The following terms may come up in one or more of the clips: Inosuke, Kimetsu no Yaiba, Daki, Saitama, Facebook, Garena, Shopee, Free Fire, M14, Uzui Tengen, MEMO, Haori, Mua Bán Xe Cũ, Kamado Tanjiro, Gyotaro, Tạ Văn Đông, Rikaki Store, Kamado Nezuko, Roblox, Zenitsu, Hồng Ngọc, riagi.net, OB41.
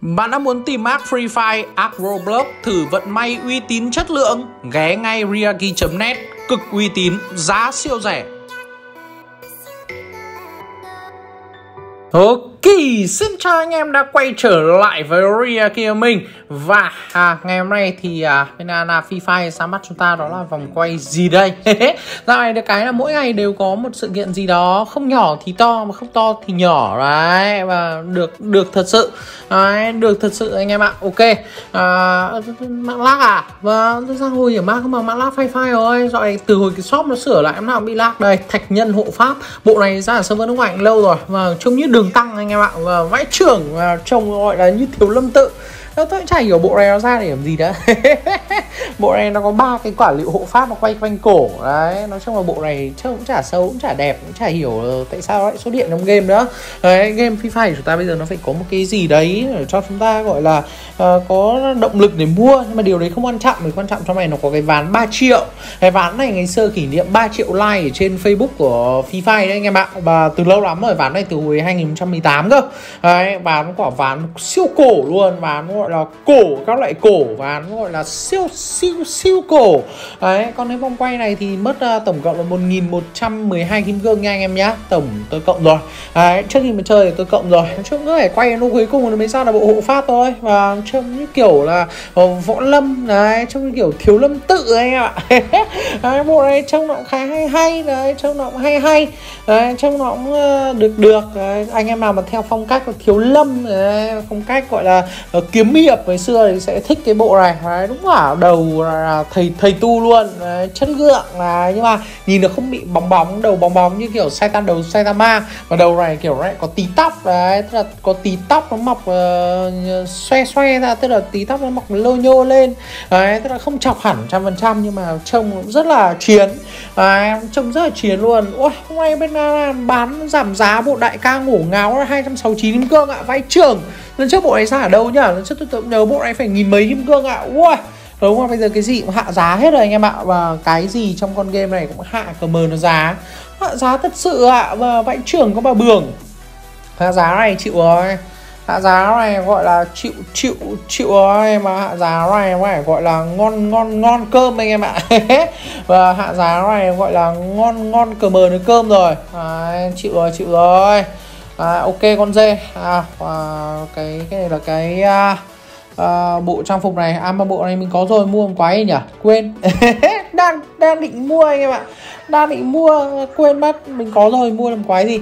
Bạn đã muốn tìm arc Free Fire, arc Roblox, thử vận may uy tín chất lượng? Ghé ngay riagi.net, cực uy tín, giá siêu rẻ. Ok, xin chào anh em đã quay trở lại với Riagi mình. Và ngày hôm nay thì bên là Free Fire ra mắt chúng ta đó là vòng quay gì đây? Dạo này được cái là mỗi ngày đều có một sự kiện gì đó, không nhỏ thì to mà không to thì nhỏ đấy. Và được thật sự đấy, được thật sự anh em ạ. Ok, mạng lag à? Vâng, ra hồi hiểm mạng mà mạng lag Free Fire rồi. Dạo này từ hồi cái shop nó sửa lại em nào bị lag đây. Thạch nhân hộ pháp, bộ này ra ở server nước ngoài lâu rồi và trông như đường tăng anh em ạ. Và vãi trưởng, và trông gọi là như thiếu lâm tự. Tôi cũng chả hiểu bộ này nó ra để làm gì đó. Bộ này nó có ba cái quả liệu hộ pháp nó quay quanh cổ đấy. Nói chung là bộ này trông cũng chả xấu, cũng chả đẹp, cũng chả hiểu tại sao lại xuất hiện trong game nữa đấy. Game Free Fire chúng ta bây giờ nó phải có một cái gì đấy để cho chúng ta gọi là có động lực để mua. Nhưng mà điều đấy không quan trọng, quan trọng trong này nó có cái ván 3 triệu. Cái ván này ngày xưa kỷ niệm 3 triệu like ở trên Facebook của Free Fire đấy anh em ạ. Và từ lâu lắm rồi, ván này từ hồi 2018 cơ đấy. Ván quả ván siêu cổ luôn, ván gọi là cổ, các loại cổ, và nó gọi là siêu cổ đấy. Còn cái vòng quay này thì mất tổng cộng là 1112 kim cương nha anh em nhá. Tổng tôi cộng rồi đấy, trước khi mà chơi thì tôi cộng rồi. Nói chung cứ phải quay nó cuối cùng nó mới ra là bộ hộ pháp thôi. Và trông như kiểu là võ lâm đấy, trông như kiểu thiếu lâm tự anh em ạ. Đấy, bộ này trông nó cũng khá hay đấy, trông nó cũng hay đấy, trông nó cũng được đấy. Anh em nào mà theo phong cách của thiếu lâm đấy, phong cách gọi là kiếm hiệp ngày xưa thì sẽ thích cái bộ này đấy, đúng là đầu là thầy tu luôn đấy, chất lượng là, nhưng mà nhìn nó không bị bóng bóng như kiểu Saitan, đầu Saitama. Và đầu này kiểu này có tí tóc đấy, tức là có tí tóc nó mọc xoe ra, tức là tí tóc nó mọc lô nhô lên đấy, tức là không chọc hẳn 100% nhưng mà trông cũng rất là chiến đấy, trông rất là chiến luôn. Ôi, hôm nay bên bán giảm giá bộ đại ca ngổ ngáo 269 kim cương ạ. Vãi trưởng, lần trước bộ này ra ở đâu nhỉ? Lần trước tôi nhớ bộ này phải 1000 mấy kim cương ạ. Ui, đúng rồi, bây giờ cái gì cũng hạ giá hết rồi anh em ạ. Và cái gì trong con game này cũng hạ cờ mờ nó giá, hạ giá thật sự ạ. Và vãi trưởng có bà bường, hạ giá này chịu rồi, hạ giá này gọi là chịu rồi. Mà hạ giá này phải gọi là ngon cơm anh em ạ. Và hạ giá này gọi là ngon cờ mờ nó cơm rồi. À, chịu rồi. Ok con dê. Cái này là cái bộ trang phục này. Mà bộ này mình có rồi, mua một quái nhỉ? Quên. đang định mua anh em ạ. Đang định mua, quên mất. Mình có rồi, mua làm quái gì.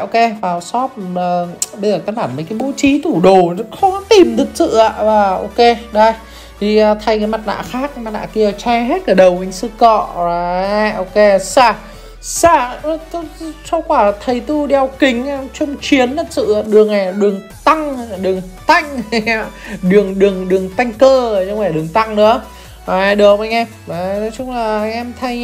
Ok, vào shop. Bây giờ các bạn mấy cái bố trí tủ đồ nó khó tìm thực sự ạ. Ok, đây thì thay cái mặt nạ khác, mặt nạ kia che hết cả đầu mình sư cọ. Đấy, ok, xa cho quả thầy tu đeo kính trong chiến thật sự. Đường này đường tăng đường tăng cơ chứ không phải đường tăng nữa. Đấy, được không anh em? Đấy, nói chung là anh em thay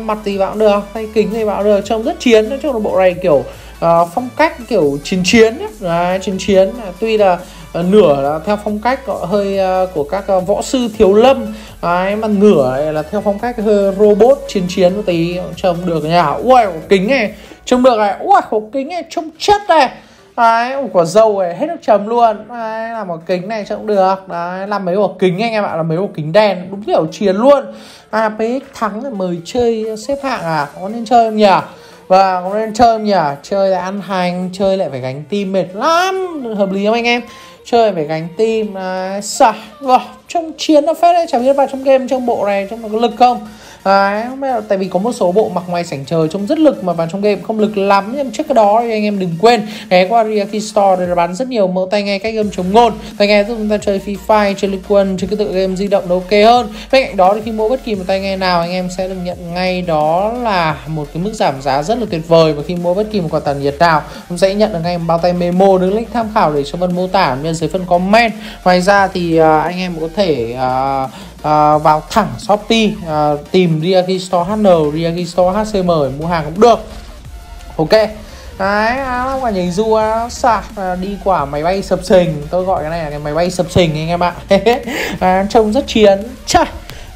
mặt gì bạn cũng được, thay kính thì bạn cũng được, trông rất chiến. Nói chung là bộ này kiểu phong cách kiểu chiến ấy. Đấy, chiến tuy là nửa là theo phong cách hơi của các võ sư thiếu lâm đấy, mà nửa là theo phong cách hơi robot chiến một tí. Trông được nhà. Ui, kính này trông được này. Ui, hộp kính này trông chất này đấy, quả dâu này hết nước chấm luôn đấy. Làm một kính này trông được đấy, làm mấy quả kính anh em ạ, là mấy quả kính đen đúng kiểu chiến luôn. APX thắng là mời chơi xếp hạng à? Có nên chơi không nhỉ? Và có nên chơi không nhỉ? Chơi lại ăn hành, chơi lại phải gánh team mệt lắm, hợp lý không anh em? Chơi phải gánh team đấy. Xả trong chiến nó phết đấy, chả biết vào trong game trong bộ này trong có lực không đấy. Tại vì có một số bộ mặc ngoài sảnh trời trông rất lực mà vào trong game không lực lắm. Nhưng trước cái đó thì anh em đừng quên ghé qua Rikaki Store, đây là bán rất nhiều mẫu tai nghe cách âm chống ngôn. Tai nghe giúp chúng ta chơi Free Fire, chơi Liên Quân, chơi cái tựa game di động nó ok hơn. Bên cạnh đó thì khi mua bất kỳ một tai nghe nào anh em sẽ được nhận ngay đó là một cái mức giảm giá rất là tuyệt vời. Và khi mua bất kỳ một quả tản nhiệt nào cũng sẽ nhận được ngay một bao tay memo đứng link tham khảo để trong phần mô tả bên dưới phần comment. Ngoài ra thì anh em có thể vào thẳng Shopee tìm Riagi Store HN, Riagi Store HCM mua hàng cũng được. Ok đấy, quả nhảy du sạc đi quả máy bay sập sình. Tôi gọi cái này là cái máy bay sập sình anh em ạ. Trông rất chiến. Trời,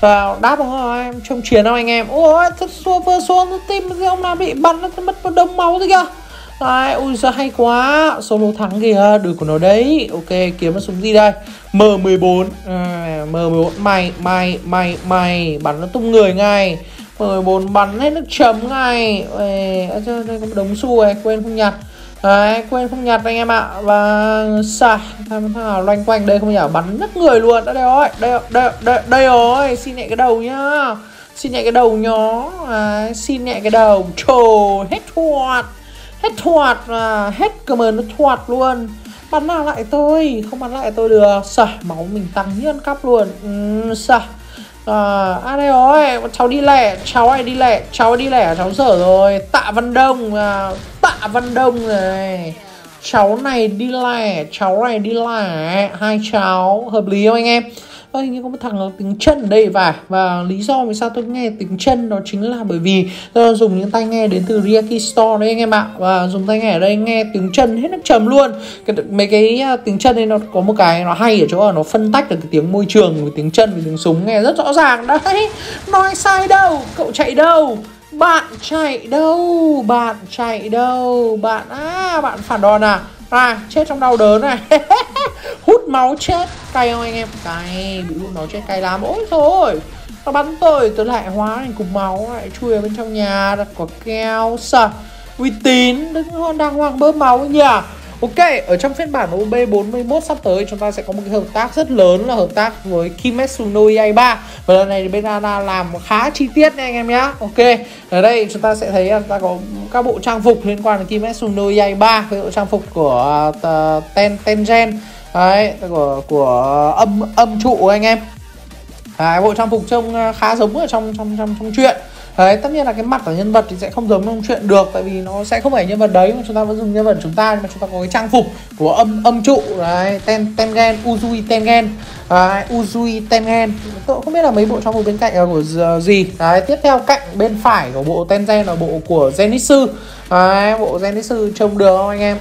vào đáp rồi em, trông chiến không anh em? Ôi thật xua vừa xuống tim ông nào bị bắn nó mất một đông máu thế kìa. Đấy, ui giời hay quá, solo thắng kìa, đuổi của nó đấy. Ok, kiếm nó súng gì đây? M14. M14 mày bắn nó tung người ngay. M14 bắn hết nước chấm ngay. Đây có một đống xu này, quên không nhặt. Đấy, quên không nhặt anh em ạ. Và xài thằng nào loanh quanh đây không nhỉ? Bắn nứt người luôn. Đó đây rồi, đây rồi, xin nhẹ cái đầu nhá. Xin nhẹ cái đầu nhó. Đấy, xin nhẹ cái đầu. Trời, hết cầm ơn nó thoạt luôn. Bắn nào lại tôi, không bắn lại tôi được. Xả, máu mình tăng nhân cấp luôn. Xả. Đây rồi, cháu đi lẻ, cháu dở rồi. Tạ Văn Đông, này. Cháu này đi lẻ, hai cháu, hợp lý không anh em? Ơ, hình như có một thằng nó tiếng chân ở đây phải. Và lý do vì sao tôi nghe tiếng chân đó chính là bởi vì tôi dùng những tai nghe đến từ Rikaki Store đấy anh em ạ. Và dùng tai nghe ở đây nghe tiếng chân hết nước chấm luôn. Mấy cái tiếng chân này nó có một cái nó hay ở chỗ là nó phân tách được cái tiếng môi trường với tiếng chân với tiếng súng nghe rất rõ ràng. Đấy, nói sai đâu, cậu chạy đâu, bạn chạy đâu, bạn phản đòn à? À, chết trong đau đớn này. Hút máu chết, cay không anh em? Cay, bị hút máu chết cay lắm. Ôi thôi, nó bắn tôi lại hóa thành cục máu, lại chui ở bên trong nhà, đặt quả keo, sợ. Uy tín, đứng đang hoang bơm máu nhỉ. Ok, ở trong phiên bản OB41 sắp tới chúng ta sẽ có một cái hợp tác rất lớn là hợp tác với Kimetsu no Yaiba. Và lần này thì bên Ana làm khá chi tiết nha anh em nhá. Ok, ở đây chúng ta sẽ thấy là ta có các bộ trang phục liên quan đến Kimetsu no Yaiba, cái bộ trang phục của Tengen. Đấy, của âm trụ anh em. Đấy, bộ trang phục trông khá giống ở trong truyện. Đấy, tất nhiên là cái mặt của nhân vật thì sẽ không giống trong chuyện được, tại vì nó sẽ không phải nhân vật đấy mà chúng ta vẫn dùng nhân vật chúng ta, nhưng mà chúng ta có cái trang phục của âm trụ đấy, Tengen, Uzui Tengen. Đấy, Uzui Tengen. Tôi không biết là mấy bộ trang phục bên cạnh là của gì. Đấy, tiếp theo cạnh bên phải của bộ Tengen là bộ của Zenitsu. Đấy, bộ Zenitsu trông được không anh em?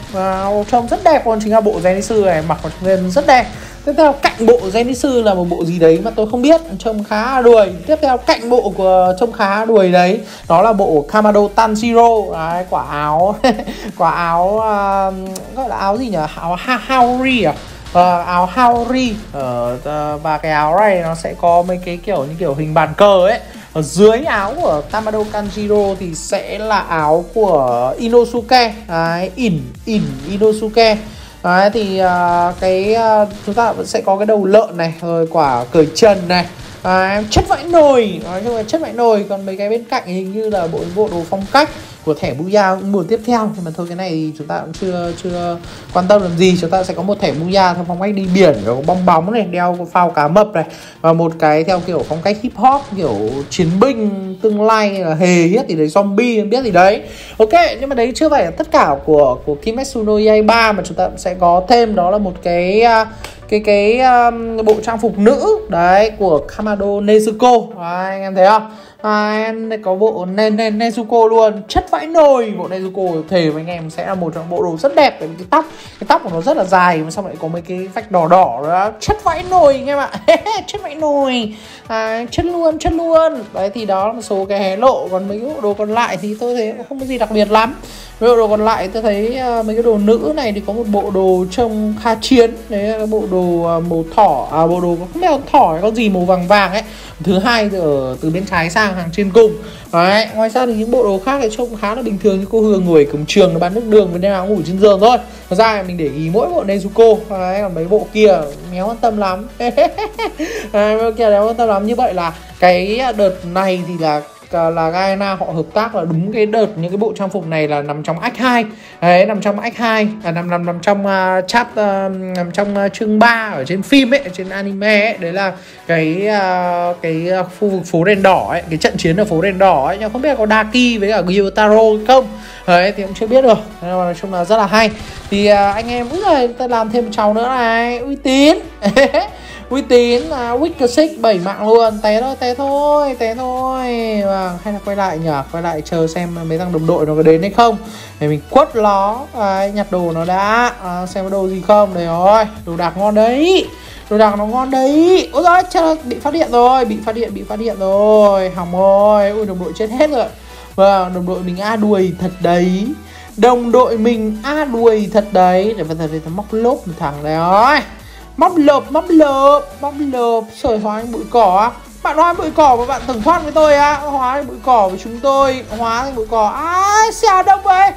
Trông rất đẹp luôn, chính là bộ Zenitsu này mặc vào trông lên rất đẹp. Tiếp theo cạnh bộ Zenitsu là một bộ gì đấy mà tôi không biết, trông khá đuổi. Tiếp theo cạnh bộ của trông khá đuổi đấy, đó là bộ Kamado Tanjiro. Đấy, quả áo gọi là áo gì nhỉ? Áo Haori à? Áo Haori. Và cái áo này nó sẽ có mấy cái kiểu như kiểu hình bàn cờ ấy. Ở dưới áo của Kamado Tanjiro thì sẽ là áo của Inosuke. Đấy, Inosuke. Đấy, thì chúng ta vẫn sẽ có cái đầu lợn này, rồi quả cởi trần này, chất vãi nồi, nói chung là chất vãi nồi. Còn mấy cái bên cạnh hình như là bộ đồ phong cách của thẻ Buya mùa tiếp theo, nhưng mà thôi cái này thì chúng ta cũng chưa quan tâm làm gì. Chúng ta sẽ có một thẻ Buya theo phong cách đi biển, có bong bóng này, đeo phao cá mập này, và một cái theo kiểu phong cách hip hop, kiểu chiến binh tương lai là hề biết thì đấy, zombie không biết gì đấy. Ok, nhưng mà đấy chưa phải là tất cả của Kimetsu no Yaiba, mà chúng ta sẽ có thêm đó là một cái bộ trang phục nữ đấy của Kamado Nezuko. Đấy, anh em thấy không? Em có bộ Nezuko luôn, chất vãi nồi. Bộ Nezuko thề với anh em sẽ là một trong bộ đồ rất đẹp, tại vì cái tóc của nó rất là dài mà xong lại có mấy cái vạch đỏ đỏ đó, chất vãi nồi anh em ạ. Chất vãi nồi, chất luôn. Đấy, thì đó là một số cái hé lộ. Còn mấy cái bộ đồ còn lại thì tôi thấy không có gì đặc biệt lắm. Mấy bộ đồ còn lại tôi thấy mấy cái đồ nữ này thì có một bộ đồ trông khá chiến, đấy là bộ đồ màu thỏ, bộ đồ không biết là thỏ hay con gì màu vàng vàng ấy, thứ hai ở từ bên trái sang hàng trên cùng. Đấy, ngoài ra thì những bộ đồ khác thì trông khá là bình thường, như cô Hương ngồi cổng trường nó bán nước đường với đang ngủ trên giường thôi. Thật ra mình để ý mỗi bộ Nezuko, đấy, còn mấy bộ kia méo quan tâm lắm. Đấy, bộ kia méo quan tâm lắm. Như vậy là cái đợt này thì là Gaena họ hợp tác là đúng cái đợt những cái bộ trang phục này là nằm trong Act 2. Đấy, nằm trong Act 2, nằm trong chat, nằm trong chương 3 ở trên phim ấy, trên anime ấy, đấy là cái khu vực phố đèn đỏ ấy, cái trận chiến ở phố đèn đỏ ấy. Nhưng không biết có Daki với cả Gyotaro không. Đấy thì cũng chưa biết được. Nên nói chung là rất là hay. Thì anh em cũng là ta làm thêm cháu nữa này, uy tín. Uy tín là Wicker 6 7 mạng luôn. Té thôi. Hay là quay lại nhỉ? Quay lại chờ xem mấy thằng đồng đội nó có đến hay không để mình quất nó, nhặt đồ nó đã, xem có đồ gì không. Đấy rồi, đồ đạc ngon đấy, đồ đạc nó ngon đấy. Ôi giời, chết, bị phát hiện rồi, hỏng rồi. Ui, đồng đội chết hết rồi. Vâng, đồng đội mình a đuổi thật đấy. Đồng đội mình a đuôi thật đấy. Để bây giờ đây móc lốp một thằng này ơi. Móc lộp. Trời, hóa thành bụi cỏ. Bạn hóa bụi cỏ mà bạn từng thoát với tôi á. Hóa thành bụi cỏ với chúng tôi. Hóa thành bụi cỏ. Ai, xèo đông vậy.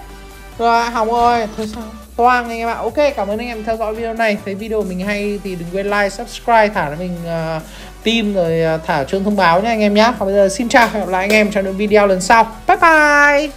Rồi, Hồng ơi. Thôi sao? Toang anh em ạ. Ok, cảm ơn anh em theo dõi video này. Thấy video mình hay thì đừng quên like, subscribe, thả mình tim rồi thả chuông thông báo nha anh em nhé. Còn bây giờ xin chào và hẹn gặp lại anh em trong những video lần sau. Bye bye.